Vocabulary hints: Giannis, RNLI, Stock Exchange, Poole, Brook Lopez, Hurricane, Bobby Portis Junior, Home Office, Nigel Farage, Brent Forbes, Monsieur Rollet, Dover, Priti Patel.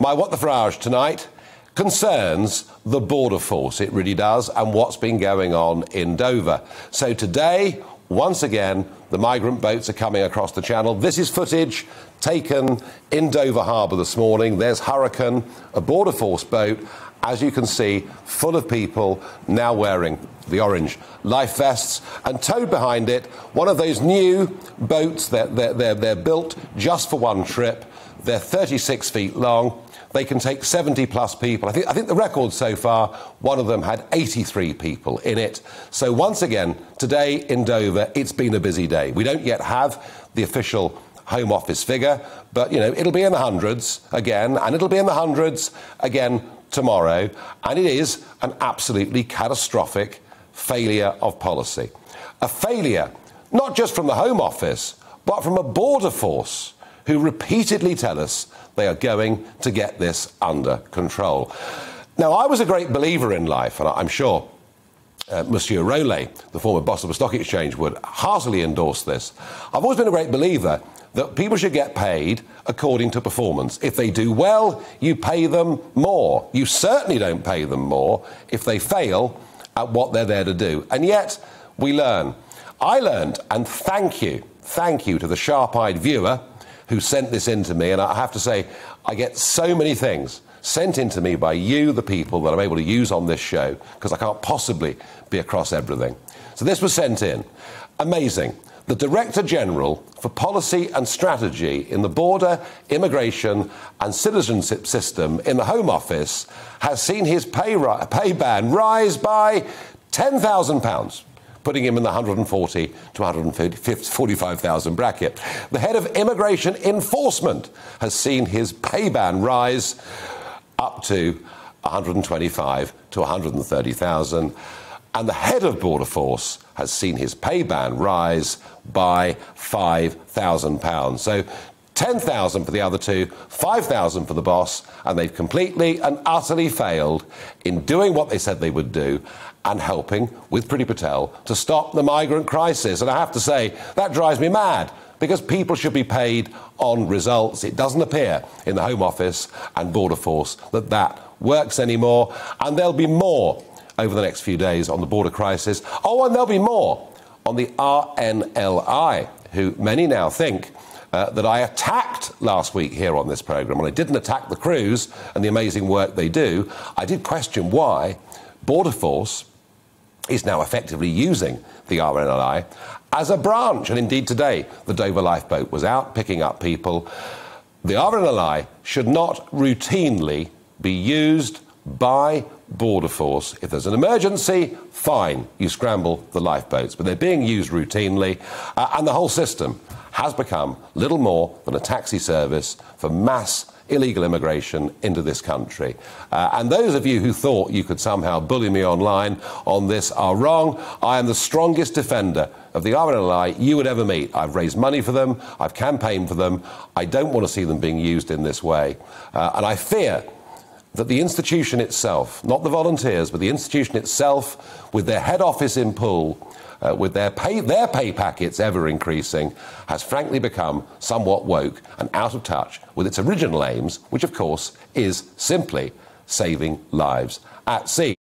My What the Farage tonight concerns the border force, it really does, and what's been going on in Dover. So today, once again, the migrant boats are coming across the channel. This is footage taken in Dover Harbour this morning. There's Hurricane, a border force boat, as you can see, full of people now wearing the orange life vests, and towed behind it, one of those new boats that they're built just for one trip. They're 36 feet long. They can take 70 plus people. I think the record so far, one of them had 83 people in it. So once again, today in Dover, it's been a busy day. We don't yet have the official Home Office figure, but you know, it'll be in the hundreds again, and it'll be in the hundreds again tomorrow. And it is an absolutely catastrophic failure of policy. A failure, not just from the Home Office, but from a border force who repeatedly tell us they are going to get this under control. Now, I was a great believer in life, and I'm sure Monsieur Rollet, the former boss of the Stock Exchange, would heartily endorse this. I've always been a great believer that people should get paid according to performance. If they do well, you pay them more. You certainly don't pay them more if they fail at what they're there to do. And yet, we learn. I learned, and thank you to the sharp-eyed viewer who sent this in to me, and I have to say, I get so many things sent in to me by you, the people, that I'm able to use on this show, because I can't possibly be across everything. So this was sent in. Amazing. The Director General for Policy and Strategy in the Border, Immigration and Citizenship System in the Home Office has seen his pay ban rise by £10,000. Putting him in the 140 to 145,000 bracket. The head of immigration enforcement has seen his pay ban rise up to 125 to 130,000, and the head of border force has seen his pay ban rise by £5,000. So 10,000 for the other two, 5,000 for the boss, and they've completely and utterly failed in doing what they said they would do and helping with Priti Patel to stop the migrant crisis. And I have to say, that drives me mad, because people should be paid on results. It doesn't appear in the Home Office and border force that that works anymore, and there'll be more over the next few days on the border crisis. Oh, and there'll be more on the RNLI, who many now think that I attacked last week here on this programme. And I didn't attack the crews and the amazing work they do. I did question why border force is now effectively using the RNLI as a branch. And indeed today, the Dover lifeboat was out picking up people. The RNLI should not routinely be used by border force. If there's an emergency, fine, you scramble the lifeboats. But they're being used routinely, and the whole system has become little more than a taxi service for mass illegal immigration into this country. And those of you who thought you could somehow bully me online on this are wrong. I am the strongest defender of the RNLI you would ever meet. I've raised money for them. I've campaigned for them. I don't want to see them being used in this way. And I fear that the institution itself, not the volunteers, but the institution itself, with their head office in Poole, with their pay packets ever increasing, has frankly become somewhat woke and out of touch with its original aims, which, of course, is simply saving lives at sea.